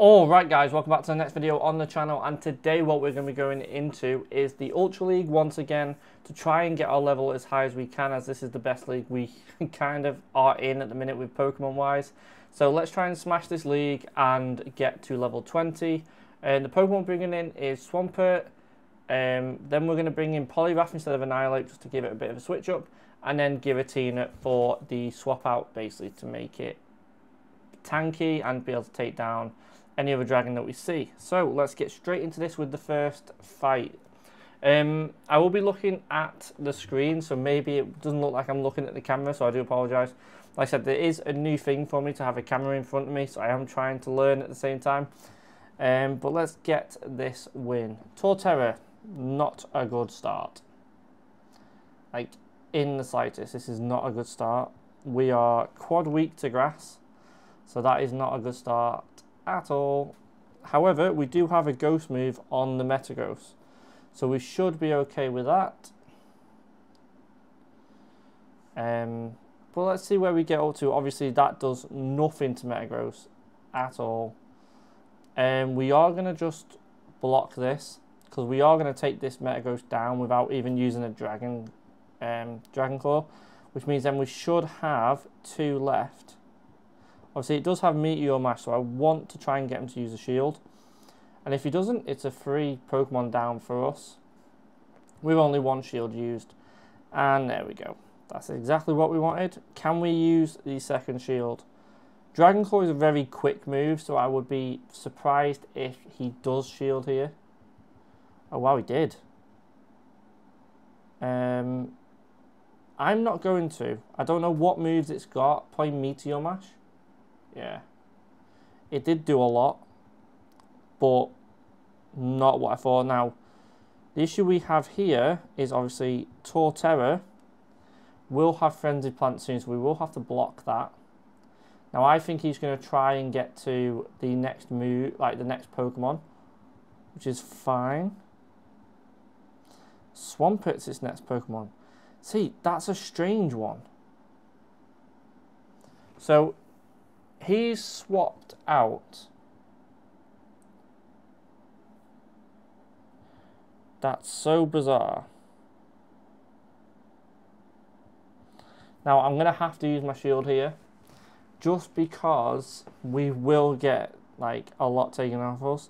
Alright guys, welcome back to the next video on the channel, and today what we're going to be going into is the Ultra League once again to try and get our level as high as we can, as this is the best league we kind of are in at the minute with Pokemon wise. So let's try and smash this league and get to level 20. And the Pokemon we're bringing in is Swampert, then we're going to bring in Poliwrath instead of Annihilate just to give it a bit of a switch up, and then Giratina for the swap out basically to make it tanky and be able to take down any other dragon that we see. So let's get straight into this with the first fight. I will be looking at the screen, so maybe it doesn't look like I'm looking at the camera, so I do apologise. Like I said, there is a new thing for me to have a camera in front of me, so I am trying to learn at the same time. But let's get this win. Torterra, not a good start. Like, in the slightest, this is not a good start. We are quad weak to grass, so that is not a good start at all. However, we do have a ghost move on the Metagross, so we should be okay with that. But let's see where we get up to. Obviously that does nothing to Metagross at all. We are going to just block this, because we are going to take this Metagross down without even using a Dragon Claw, which means then we should have two left. Obviously, it does have Meteor Mash, so I want to try and get him to use a shield. And if he doesn't, it's a free Pokemon down for us. We've only one shield used. And there we go. That's exactly what we wanted. Can we use the second shield? Dragon Claw is a very quick move, so I would be surprised if he does shield here. Oh, wow, he did. I'm not going to. I don't know what moves it's got. Play Meteor Mash. Yeah, it did do a lot, but not what I thought. Now, the issue we have here is obviously Torterra will have Frenzy Plant soon, so we will have to block that. Now, I think he's going to try and get to the next move, like the next Pokemon, which is fine. Swampert's its next Pokemon. See, that's a strange one. So he's swapped out. That's so bizarre. Now I'm going to have to use my shield here, just because we will get like a lot taken off us.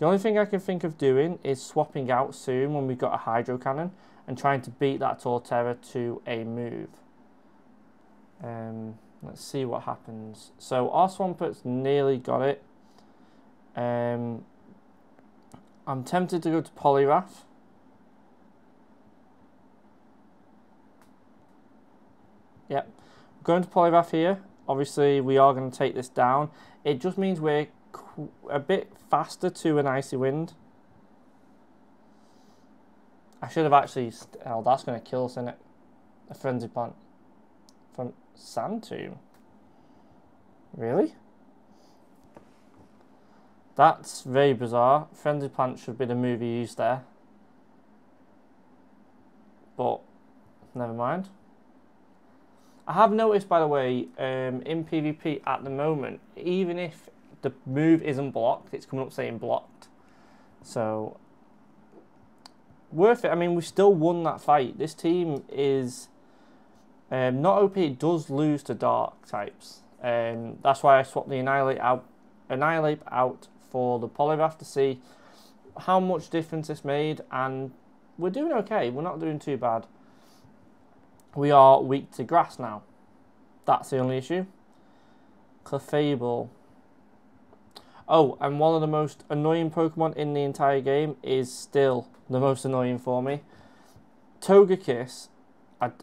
The only thing I can think of doing is swapping out soon when we've got a Hydro Cannon and trying to beat that Torterra to a move. Let's see what happens. So our Swampert's nearly got it. I'm tempted to go to Poliwrath. Yep, going to Poliwrath here. Obviously, we are going to take this down. It just means we're a bit faster to an Icy Wind. I should have actually... Oh, that's going to kill us, isn't it? A Frenzy Plant. From Sand Tomb? Really? That's very bizarre. Frenzy Plant should be the move he used there. But, never mind. I have noticed, by the way, in PvP at the moment, even if the move isn't blocked, it's coming up saying blocked. So, worth it. I mean, we still won that fight. This team is... not OP. It does lose to dark types. That's why I swapped the Annihilate out for the Poliwrath to see how much difference this made, and we're doing okay. We're not doing too bad. We are weak to grass now. That's the only issue. Clefable. Oh, and one of the most annoying Pokemon in the entire game is still the most annoying for me. Togekiss.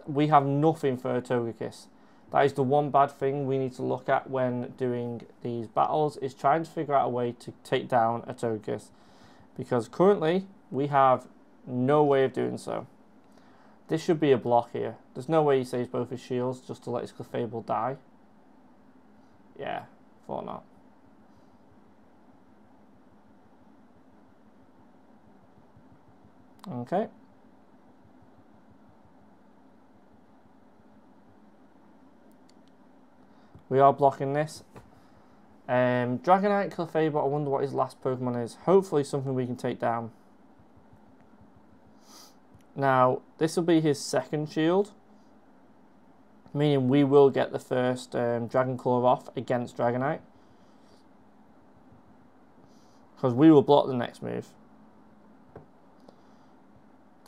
We have nothing for a Togekiss. That is the one bad thing we need to look at when doing these battles, is trying to figure out a way to take down a Togekiss, because currently we have no way of doing so. This should be a block here. There's no way he saves both his shields just to let his Clefable die. Yeah, thought not. Okay. We are blocking this. Dragonite, Clefable, I wonder what his last Pokemon is. Hopefully something we can take down. Now, this will be his second shield, meaning we will get the first Dragon Claw off against Dragonite, because we will block the next move.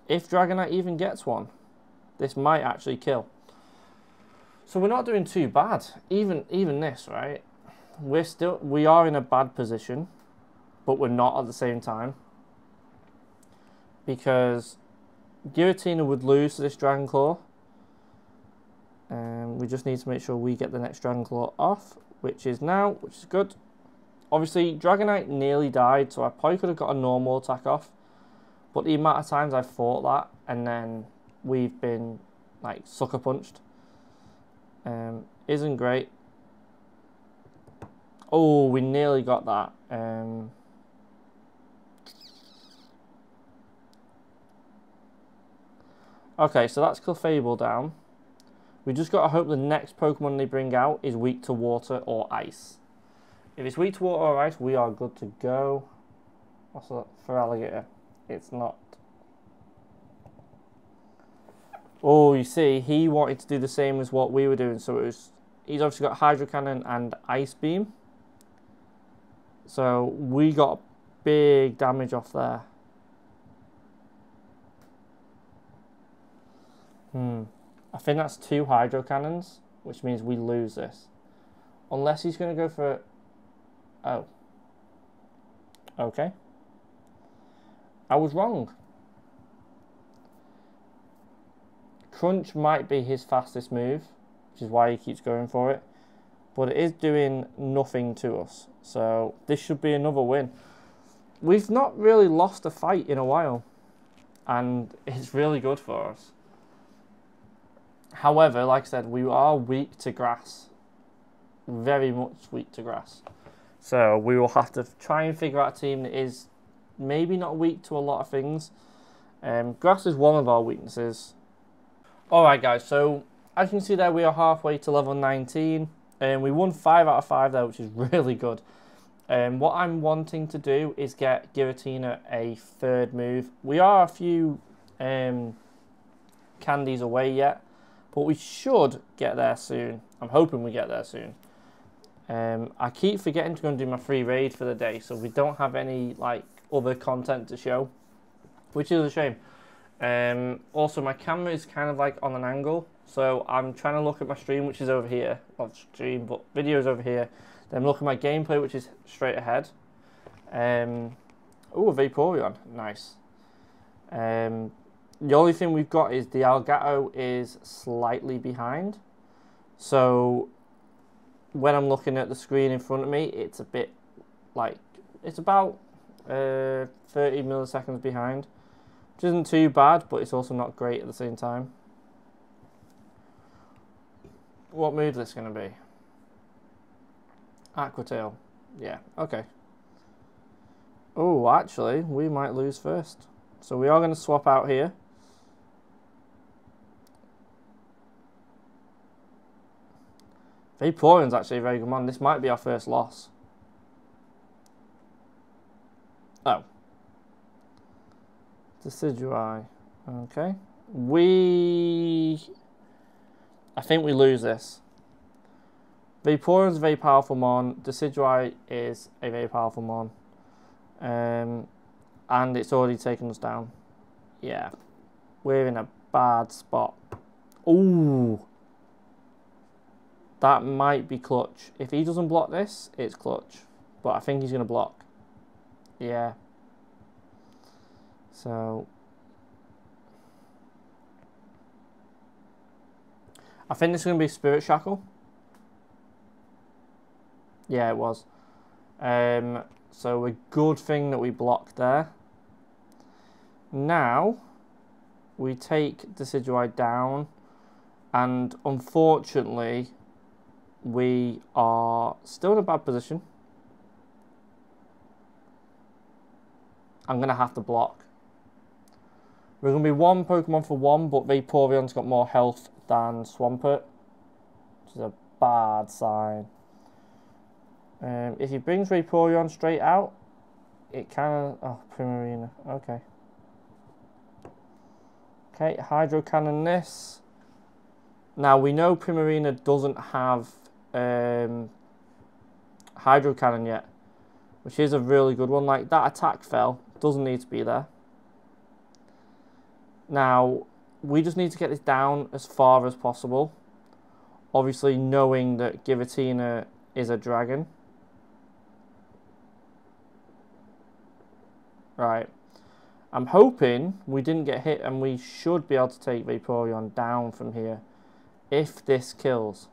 If Dragonite even gets one, this might actually kill. So we're not doing too bad, even this, right? We are in a bad position, but we're not at the same time, because Giratina would lose to this Dragon Claw. We just need to make sure we get the next Dragon Claw off, which is now, which is good. Obviously, Dragonite nearly died, so I probably could have got a normal attack off. But the amount of times I've fought that, and then we've been, like, sucker punched, isn't great. Oh, we nearly got that. Okay, so that's Clefable down. We just got to hope the next Pokemon they bring out is weak to water or ice. If it's weak to water or ice, we are good to go. What's that? Feraligator. It's not. Oh, you see, he wanted to do the same as what we were doing. So it was. He's obviously got Hydro Cannon and Ice Beam. So we got big damage off there. I think that's 2 Hydro Cannons, which means we lose this. Unless he's going to go for... Oh. Okay. I was wrong. Crunch might be his fastest move, which is why he keeps going for it. But it is doing nothing to us. So this should be another win. We've not really lost a fight in a while, and it's really good for us. However, like I said, we are weak to grass. Very much weak to grass. So we will have to try and figure out a team that is maybe not weak to a lot of things. Grass is one of our weaknesses. Alright guys, so as you can see there, we are halfway to level 19. And we won 5 out of 5 there, which is really good. What I'm wanting to do is get Giratina a third move. We are a few candies away yet, but we should get there soon. I'm hoping we get there soon. I keep forgetting to go and do my free raid for the day, so we don't have any like other content to show, which is a shame. Also, my camera is kind of like on an angle, so I'm trying to look at my stream, which is over here. Not stream, but videos over here. Then look at my gameplay, which is straight ahead. Oh, a Vaporeon, nice. The only thing we've got is the Elgato is slightly behind. So when I'm looking at the screen in front of me, it's a bit like, it's about 30 milliseconds behind, which isn't too bad, but it's also not great at the same time. What move is this going to be? Aqua Tail. Yeah, okay. Oh, actually, we might lose first. So we are going to swap out here. Vaporeon's actually a very good one. This might be our first loss. Oh. Decidueye. Okay. I think we lose this. Vaporeon's a very powerful mon. Decidueye is a very powerful mon. And it's already taken us down. Yeah. We're in a bad spot. Ooh. That might be clutch. If he doesn't block this, it's clutch. But I think he's going to block. Yeah. So. I think this is going to be Spirit Shackle. Yeah, it was. So a good thing that we blocked there. Now, we take Decidueye down. And unfortunately, we are still in a bad position. I'm going to have to block. We're going to be one Pokemon for one, but Vaporeon's got more health than Swampert, which is a bad sign. If he brings Vaporeon straight out, it can... Oh, Primarina. Okay. Okay, Hydro Cannon this. Now, we know Primarina doesn't have Hydro Cannon yet, which is a really good one. Like, that attack fell. Doesn't need to be there. Now, we just need to get this down as far as possible. Obviously, knowing that Giratina is a dragon. Right. I'm hoping we didn't get hit and we should be able to take Vaporeon down from here. If this kills.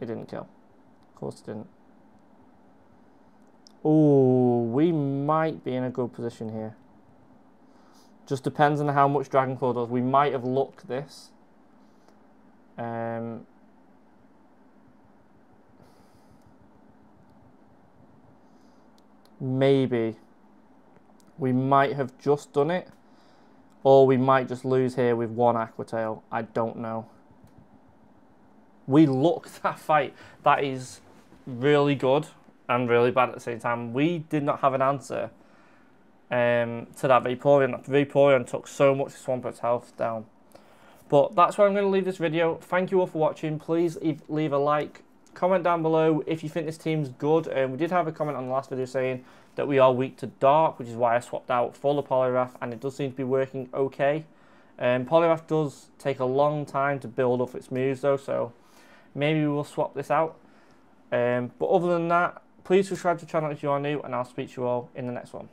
It didn't kill. Of course it didn't. Ooh, we might be in a good position here. Just depends on how much Dragon Claw does. We might have lucked this. Maybe. We might have just done it, or we might just lose here with one Aqua Tail. I don't know. We lucked that fight. That is really good and really bad at the same time. We did not have an answer to that Vaporeon. Vaporeon took so much Swampert's health down. But that's where I'm going to leave this video. Thank you all for watching. Please leave a like. Comment down below if you think this team's good. We did have a comment on the last video saying that we are weak to dark, which is why I swapped out for the Poliwrath, and it does seem to be working okay. Poliwrath does take a long time to build up its moves though, so maybe we will swap this out. But other than that, please subscribe to the channel if you are new, and I'll speak to you all in the next one.